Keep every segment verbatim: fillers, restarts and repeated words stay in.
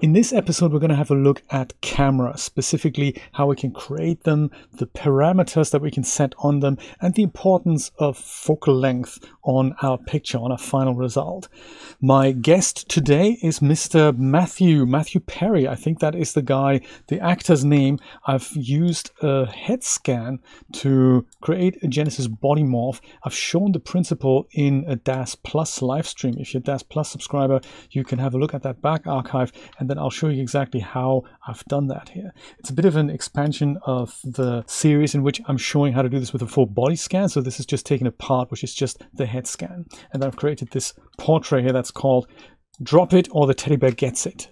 In this episode, we're going to have a look at cameras, specifically how we can create them, the parameters that we can set on them, and the importance of focal length on our picture, on our final result. My guest today is Mister Matthew, Matthew Perry. I think that is the guy, the actor's name. I've used a head scan to create a Genesis body morph. I've shown the principle in a Daz Plus live stream. If you're a Daz Plus subscriber, you can have a look at that back archive, and then I'll show you exactly how I've done that here. It's a bit of an expansion of the series in which I'm showing how to do this with a full body scan. So this is just taken apart, which is just the head scan. And I've created this portrait here that's called Drop It or the Teddy Bear Gets It.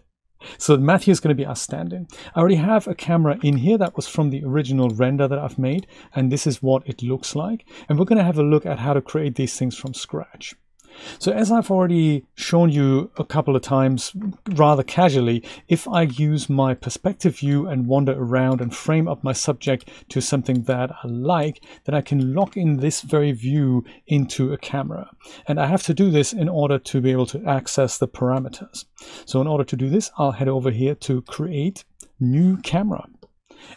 So Matthew is going to be our stand-in. I already have a camera in here that was from the original render that I've made. And this is what it looks like. And we're going to have a look at how to create these things from scratch. So as I've already shown you a couple of times, rather casually, if I use my perspective view and wander around and frame up my subject to something that I like, then I can lock in this very view into a camera. And I have to do this in order to be able to access the parameters. So in order to do this, I'll head over here to Create New Camera.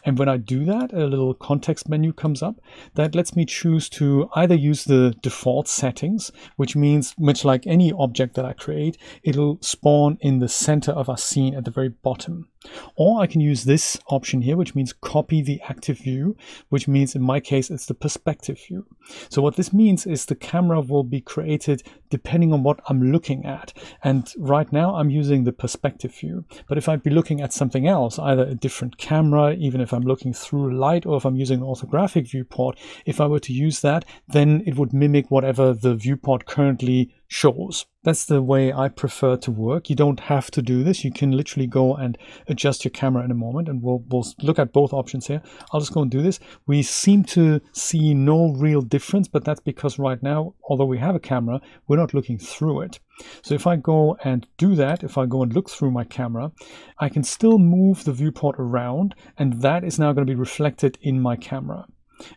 And when I do that, a little context menu comes up that lets me choose to either use the default settings, which means much like any object that I create, it'll spawn in the center of our scene at the very bottom. Or I can use this option here, which means copy the active view, which means in my case, it's the perspective view. So what this means is the camera will be created depending on what I'm looking at. And right now I'm using the perspective view. But if I'd be looking at something else, either a different camera, even if I'm looking through light, or if I'm using an orthographic viewport, if I were to use that, then it would mimic whatever the viewport currently shows. That's the way I prefer to work. You don't have to do this. You can literally go and adjust your camera in a moment, and we'll, we'll look at both options here. I'll just go and do this. We seem to see no real difference, but that's because right now, although we have a camera, we're not looking through it. So if I go and do that, if I go and look through my camera, I can still move the viewport around, and that is now going to be reflected in my camera.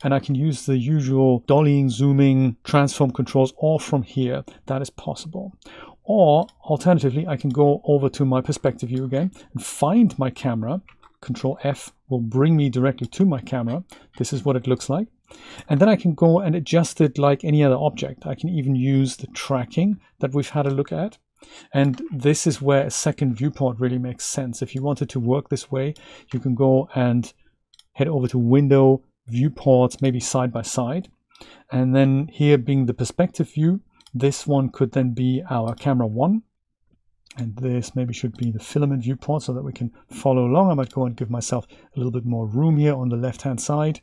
And I can use the usual dollying, zooming, transform controls all from here. That is possible. Or alternatively, I can go over to my perspective view again and find my camera. Control F will bring me directly to my camera. This is what it looks like. And then I can go and adjust it like any other object. I can even use the tracking that we've had a look at. And this is where a second viewport really makes sense. If you wanted to work this way, you can go and head over to Window, Viewports, maybe side by side, and then here being the perspective view, this one could then be our camera one, and this maybe should be the filament viewport so that we can follow along. I might go and give myself a little bit more room here on the left hand side.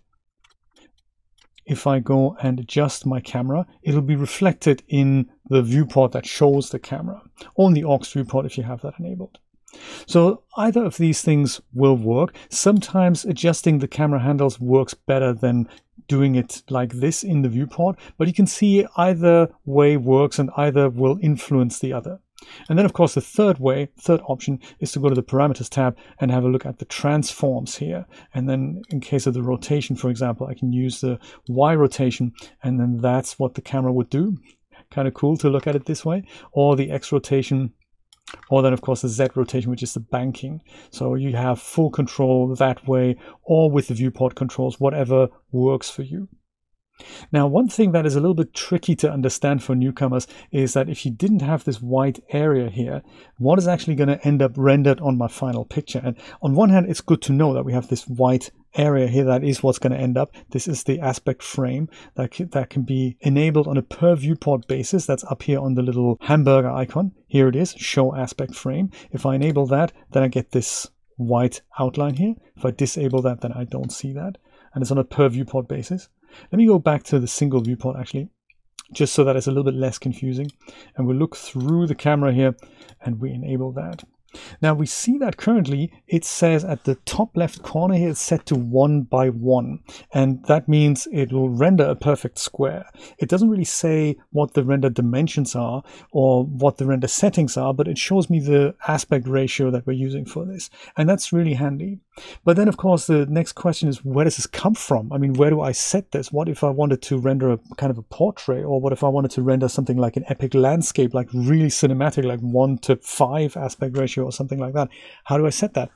If I go and adjust my camera, it'll be reflected in the viewport that shows the camera, or in the aux viewport if you have that enabled. So either of these things will work. Sometimes adjusting the camera handles works better than doing it like this in the viewport, but you can see either way works and either will influence the other. And then of course the third way, third option, is to go to the parameters tab and have a look at the transforms here. And then in case of the rotation, for example, I can use the Y rotation, and then that's what the camera would do. Kind of cool to look at it this way. Or the X rotation. Or then, of course, the Z rotation, which is the banking. So you have full control that way, or with the viewport controls, whatever works for you. Now, one thing that is a little bit tricky to understand for newcomers is that if you didn't have this white area here, what is actually going to end up rendered on my final picture? And on one hand, it's good to know that we have this white area here. That is what's going to end up. This is the aspect frame that can, that can be enabled on a per viewport basis. That's up here on the little hamburger icon. Here it is, show aspect frame. If I enable that, then I get this white outline here. If I disable that, then I don't see that. And it's on a per viewport basis. Let me go back to the single viewport actually, just so that it's a little bit less confusing. And we'll look through the camera here and we enable that. Now we see that currently it says at the top left corner here it's set to one by one, and that means it will render a perfect square. It doesn't really say what the render dimensions are or what the render settings are, but it shows me the aspect ratio that we're using for this, and that's really handy. But then, of course, the next question is, where does this come from? I mean, where do I set this? What if I wanted to render a kind of a portrait, or what if I wanted to render something like an epic landscape, like really cinematic, like one to five aspect ratio or something like that? How do I set that?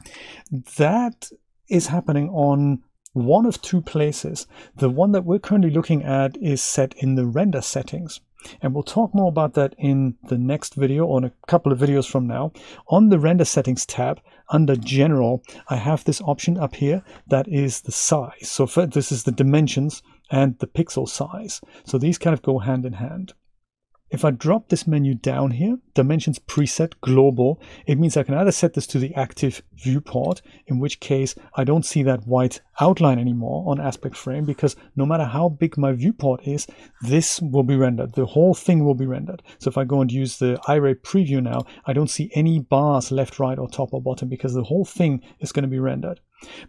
That is happening on one of two places. The one that we're currently looking at is set in the render settings. And we'll talk more about that in the next video, or in a couple of videos from now. On the render settings tab, under general, I have this option up here that is the size. So for, this is the dimensions and the pixel size. So these kind of go hand in hand. If I drop this menu down here, dimensions preset global, it means I can either set this to the active viewport, in which case I don't see that white outline anymore on aspect frame, because no matter how big my viewport is, this will be rendered. The whole thing will be rendered. So if I go and use the iRay preview now, I don't see any bars left, right, or top or bottom, because the whole thing is going to be rendered.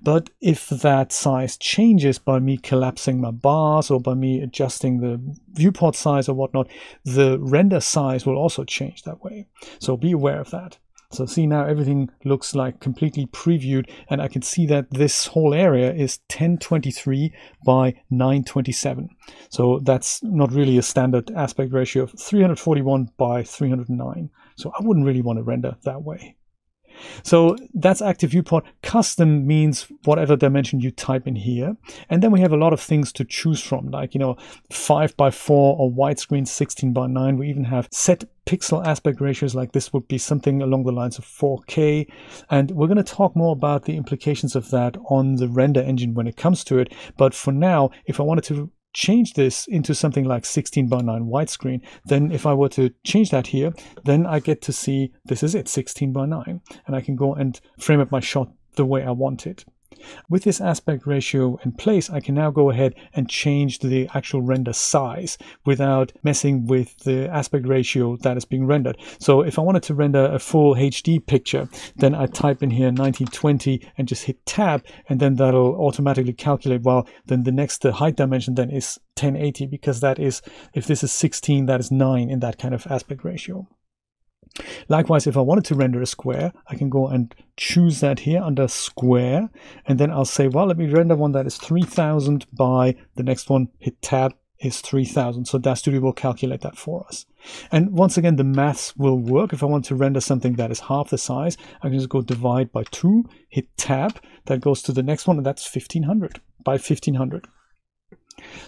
But if that size changes by me collapsing my bars or by me adjusting the viewport size or whatnot, the render size will also change that way. So be aware of that. So see, now everything looks like completely previewed, and I can see that this whole area is ten twenty-three by nine twenty-seven. So that's not really a standard aspect ratio of three forty-one by three oh nine. So I wouldn't really want to render that way. So that's active viewport. Custom means whatever dimension you type in here. And then we have a lot of things to choose from, like, you know, five by four or widescreen sixteen by nine. We even have set pixel aspect ratios, like this would be something along the lines of four K. And we're going to talk more about the implications of that on the render engine when it comes to it. But for now, if I wanted to change this into something like sixteen by nine widescreen, then if I were to change that here, then I get to see this is it, sixteen by nine, and I can go and frame up my shot the way I want it. With this aspect ratio in place, I can now go ahead and change the actual render size without messing with the aspect ratio that is being rendered. So if I wanted to render a full H D picture, then I type in here nineteen twenty and just hit tab, and then that'll automatically calculate, well, then the next the height dimension then is ten eighty, because that is, if this is sixteen, that is nine in that kind of aspect ratio. Likewise, if I wanted to render a square, I can go and choose that here under square, and then I'll say, well, let me render one that is three thousand by the next one, hit tab, is three thousand. So Daz Studio will calculate that for us. And once again, the maths will work. If I want to render something that is half the size, I can just go divide by two, hit tab, that goes to the next one, and that's fifteen hundred by fifteen hundred.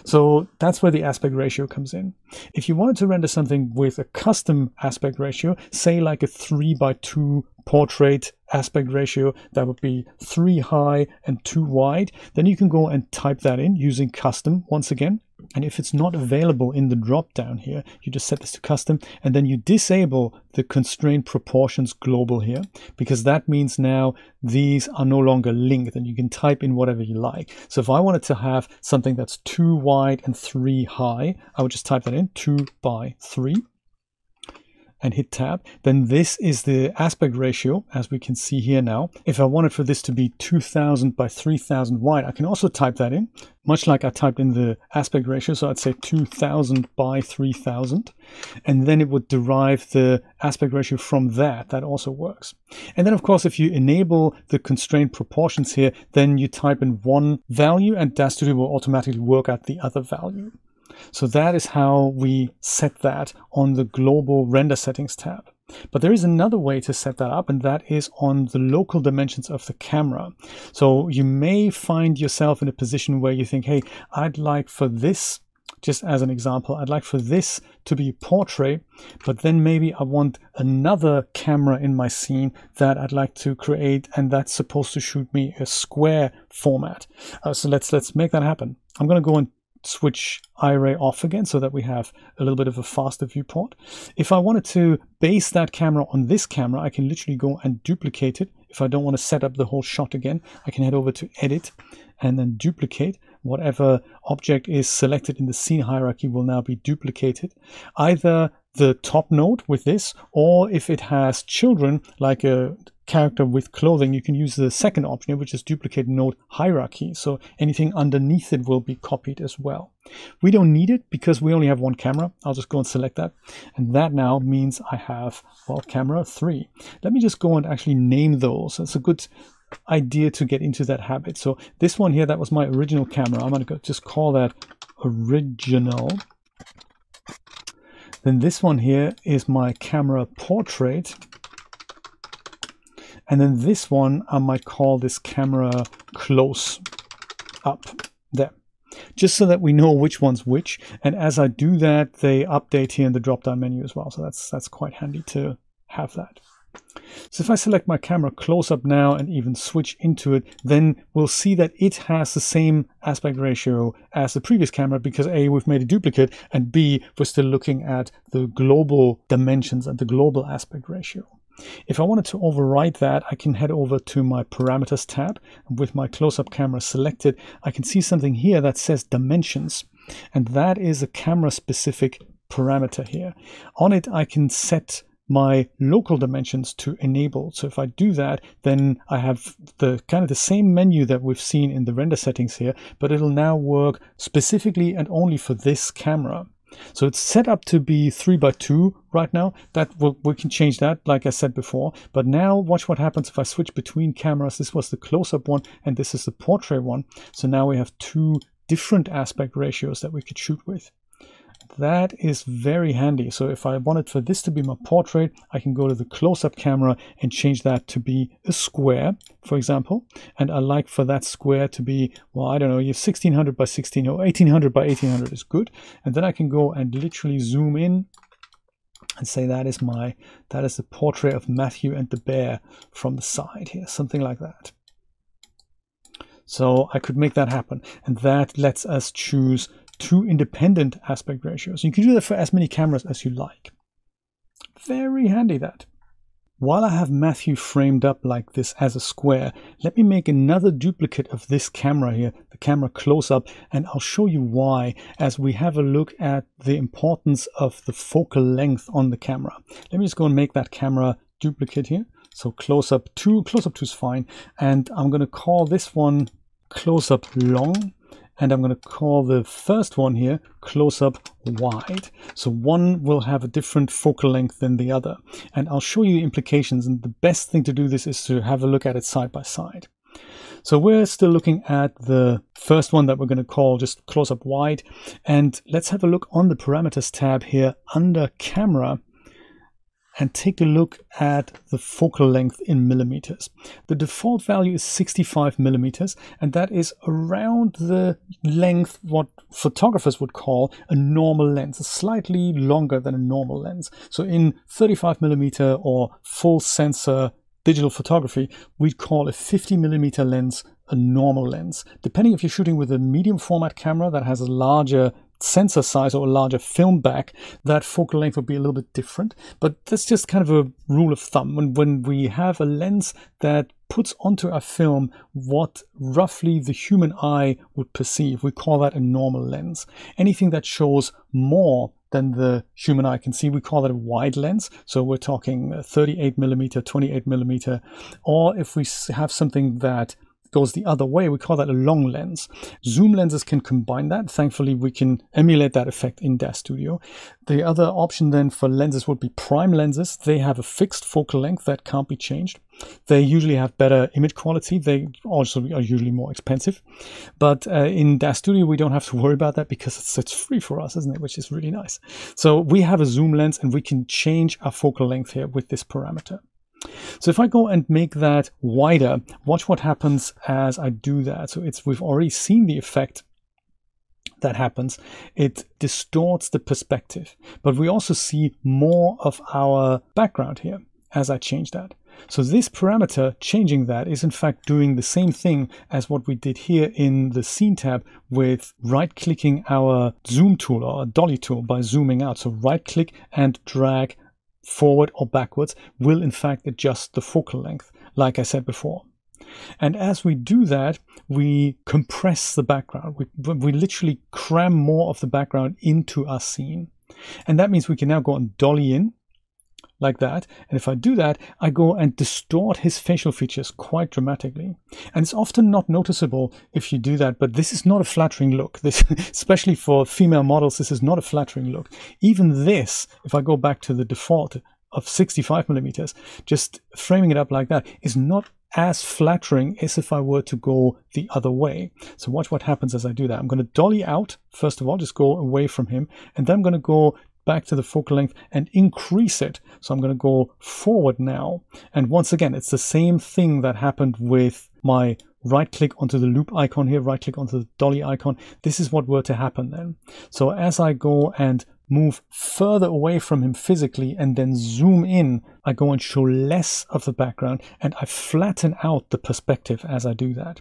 So that's where the aspect ratio comes in. If you wanted to render something with a custom aspect ratio, say like a three by two portrait aspect ratio, that would be three high and two wide, then you can go and type that in using custom once again. And if it's not available in the drop down here, you just set this to custom, and then you disable the constraint proportions global here, because that means now these are no longer linked and you can type in whatever you like. So if I wanted to have something that's two wide and three high, I would just type that in, two by three, and hit tab. Then this is the aspect ratio, as we can see here now. If I wanted for this to be two thousand by three thousand wide, I can also type that in, much like I typed in the aspect ratio. So I'd say two thousand by three thousand, and then it would derive the aspect ratio from that. That also works. And then, of course, if you enable the constraint proportions here, then you type in one value and Daz Studio will automatically work out the other value. So that is how we set that on the global render settings tab. But there is another way to set that up, and that is on the local dimensions of the camera. So you may find yourself in a position where you think, hey, I'd like for this, just as an example, I'd like for this to be a portrait, but then maybe I want another camera in my scene that I'd like to create, and that's supposed to shoot me a square format. Uh, so let's, let's make that happen. I'm going to go and switch iRay off again so that we have a little bit of a faster viewport. If I wanted to base that camera on this camera, I can literally go and duplicate it. If I don't want to set up the whole shot again, I can head over to edit and then duplicate. Whatever object is selected in the scene hierarchy will now be duplicated. Either the top node with this, or if it has children, like a character with clothing, you can use the second option, which is duplicate node hierarchy. So anything underneath it will be copied as well. We don't need it because we only have one camera. I'll just go and select that. And that now means I have, well, camera three. Let me just go and actually name those. That's a good idea to get into that habit. So this one here, that was my original camera. I'm going to just call that original. Then this one here is my camera portrait. And then this one, I might call this camera close up there, just so that we know which one's which. And as I do that, they update here in the drop-down menu as well. So that's, that's quite handy to have that. So if I select my camera close up now and even switch into it, then we'll see that it has the same aspect ratio as the previous camera, because A, we've made a duplicate, and B, we're still looking at the global dimensions and the global aspect ratio. If I wanted to override that, I can head over to my parameters tab, and with my close-up camera selected, I can see something here that says dimensions, and that is a camera specific parameter here. On it, I can set my local dimensions to enable. So if I do that, then I have the kind of the same menu that we've seen in the render settings here, but it'll now work specifically and only for this camera. So it's set up to be three by two right now. That will, we can change that, like I said before. But now watch what happens if I switch between cameras. This was the close-up one, and this is the portrait one. So now we have two different aspect ratios that we could shoot with. That is very handy. So if I wanted for this to be my portrait, I can go to the close-up camera and change that to be a square, for example. And I like for that square to be, well, I don't know, you have sixteen hundred by sixteen hundred or eighteen hundred by eighteen hundred is good. And then I can go and literally zoom in and say that is my, that is the portrait of Matthew and the bear from the side here, something like that. So I could make that happen. And that lets us choose two independent aspect ratios. You can do that for as many cameras as you like. Very handy that. While I have Matthew framed up like this as a square, let me make another duplicate of this camera here, the camera close-up, and I'll show you why as we have a look at the importance of the focal length on the camera. Let me just go and make that camera duplicate here. So close-up two, close-up two is fine. And I'm going to call this one close-up long. And I'm going to call the first one here close-up wide. So one will have a different focal length than the other. And I'll show you the implications. And the best thing to do this is to have a look at it side by side. So we're still looking at the first one that we're going to call just close-up wide. And let's have a look on the parameters tab here under camera and take a look at the focal length in millimeters. The default value is sixty-five millimeters, and that is around the length what photographers would call a normal lens, slightly longer than a normal lens. So in thirty-five millimeter or full sensor digital photography, we'd call a fifty millimeter lens a normal lens. Depending if you're shooting with a medium format camera that has a larger sensor size or a larger film back, that focal length would be a little bit different, but that's just kind of a rule of thumb. When, when we have a lens that puts onto our film what roughly the human eye would perceive, we call that a normal lens. Anything that shows more than the human eye can see, we call that a wide lens. So we're talking thirty-eight millimeter, twenty-eight millimeter, or if we have something that goes the other way, we call that a long lens. Zoom lenses can combine that. Thankfully, we can emulate that effect in Daz Studio. The other option then for lenses would be prime lenses. They have a fixed focal length that can't be changed. They usually have better image quality. They also are usually more expensive. But uh, in Daz Studio, we don't have to worry about that because it's, it's free for us, isn't it? Which is really nice. So we have a zoom lens and we can change our focal length here with this parameter. So if I go and make that wider, watch what happens as I do that. So it's, we've already seen the effect that happens. It distorts the perspective, but we also see more of our background here as I change that. So this parameter, changing that, is in fact doing the same thing as what we did here in the scene tab with right-clicking our zoom tool or dolly tool by zooming out. So right-click and drag forward or backwards will in fact adjust the focal length, like I said before. And as we do that, we compress the background. We, we literally cram more of the background into our scene. And that means we can now go and dolly in like that. And if I do that, I go and distort his facial features quite dramatically. And it's often not noticeable if you do that, but this is not a flattering look. This, especially for female models, this is not a flattering look. Even this, if I go back to the default of sixty-five millimeters, just framing it up like that is not as flattering is if I were to go the other way. So watch what happens as I do that. I'm going to dolly out, first of all, just go away from him, and then I'm going to go back to the focal length and increase it. So I'm going to go forward now. And once again, it's the same thing that happened with my right click onto the loop icon here, right click onto the dolly icon. This is what were to happen then. So as I go and move further away from him physically and then zoom in, I go and show less of the background and I flatten out the perspective as I do that.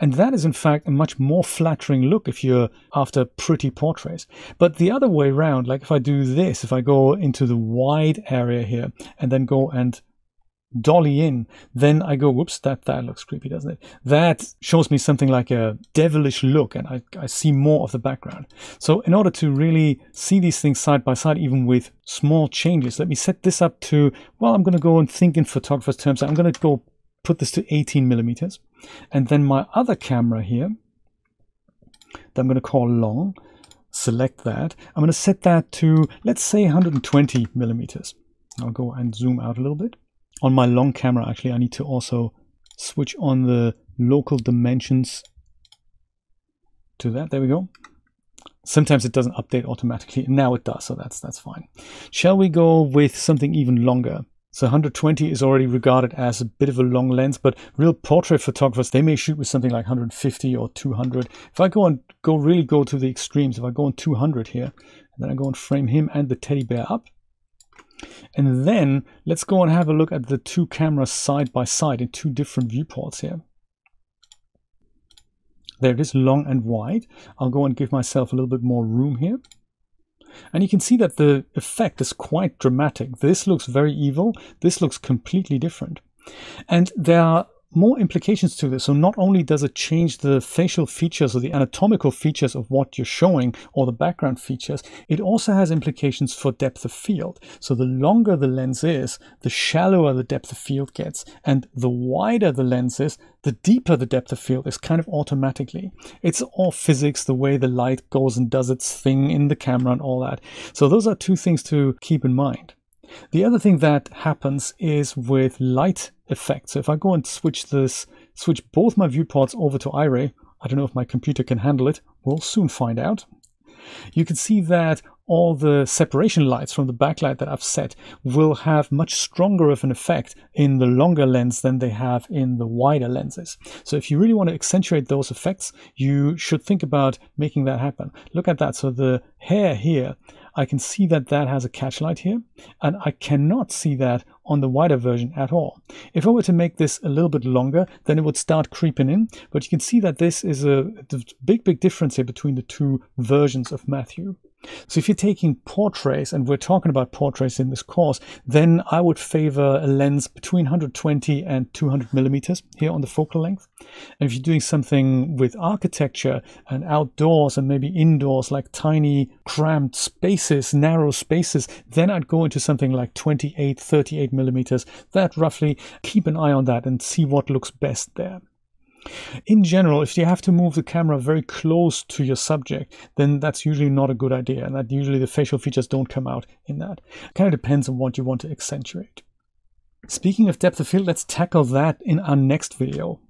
And that is in fact a much more flattering look if you're after pretty portraits. But the other way around, like if I do this, if I go into the wide area here and then go and dolly in, then I go, whoops, that, that looks creepy, doesn't it? That shows me something like a devilish look, and I, I see more of the background. So in order to really see these things side by side, even with small changes, let me set this up to, well, I'm going to go and think in photographer's terms. I'm going to go put this to eighteen millimeters. And then my other camera here, that I'm going to call long, select that. I'm going to set that to, let's say one hundred twenty millimeters. I'll go and zoom out a little bit. On my long camera, actually, I need to also switch on the local dimensions to that. There we go. Sometimes it doesn't update automatically. Now it does, so that's that's fine. Shall we go with something even longer? So one hundred twenty is already regarded as a bit of a long lens, but real portrait photographers, they may shoot with something like one hundred fifty or two hundred. If I go and go really go to the extremes, if I go on two hundred here, and then I go and frame him and the teddy bear up, and then let's go and have a look at the two cameras side by side in two different viewports here. There it is, long and wide. I'll go and give myself a little bit more room here. And you can see that the effect is quite dramatic. This looks very evil. This looks completely different. And there are more implications to this. So not only does it change the facial features or the anatomical features of what you're showing or the background features, it also has implications for depth of field. So the longer the lens is, the shallower the depth of field gets, and the wider the lens is, the deeper the depth of field is, kind of automatically. It's all physics, the way the light goes and does its thing in the camera and all that. So those are two things to keep in mind. The other thing that happens is with light effects. So if I go and switch this, switch both my viewports over to iRay, I don't know if my computer can handle it. We'll soon find out. You can see that all the separation lights from the backlight that I've set will have much stronger of an effect in the longer lens than they have in the wider lenses. So if you really want to accentuate those effects, you should think about making that happen. Look at that. So the hair here, I can see that that has a catchlight here, and I cannot see that on the wider version at all. If I were to make this a little bit longer, then it would start creeping in, but you can see that this is a big, big difference here between the two versions of Matthew. So if you're taking portraits, and we're talking about portraits in this course, then I would favor a lens between one hundred twenty and two hundred millimeters here on the focal length. And if you're doing something with architecture and outdoors and maybe indoors, like tiny cramped spaces, narrow spaces, then I'd go into something like twenty-eight, thirty-eight millimeters, that roughly. Keep an eye on that and see what looks best there. In general, if you have to move the camera very close to your subject, then that's usually not a good idea, and that usually the facial features don't come out in that. It kind of depends on what you want to accentuate. Speaking of depth of field, let's tackle that in our next video.